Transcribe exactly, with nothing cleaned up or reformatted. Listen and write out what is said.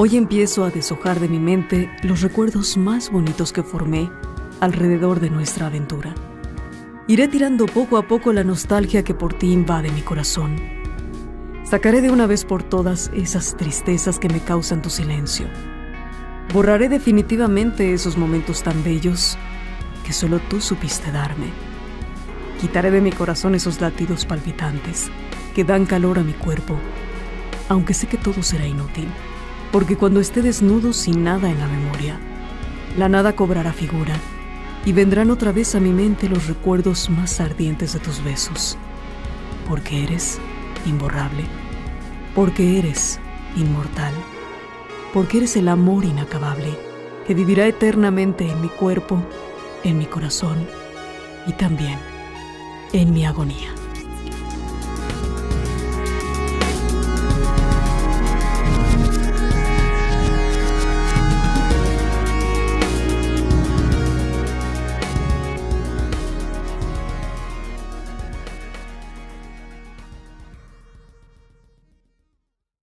Hoy empiezo a deshojar de mi mente los recuerdos más bonitos que formé alrededor de nuestra aventura. Iré tirando poco a poco la nostalgia que por ti invade mi corazón. Sacaré de una vez por todas esas tristezas que me causan tu silencio. Borraré definitivamente esos momentos tan bellos que solo tú supiste darme. Quitaré de mi corazón esos latidos palpitantes que dan calor a mi cuerpo, aunque sé que todo será inútil, porque cuando esté desnudo sin nada en la memoria, la nada cobrará figura y vendrán otra vez a mi mente los recuerdos más ardientes de tus besos, porque eres imborrable, porque eres inmortal, porque eres el amor inacabable que vivirá eternamente en mi cuerpo, en mi corazón y también en mi agonía.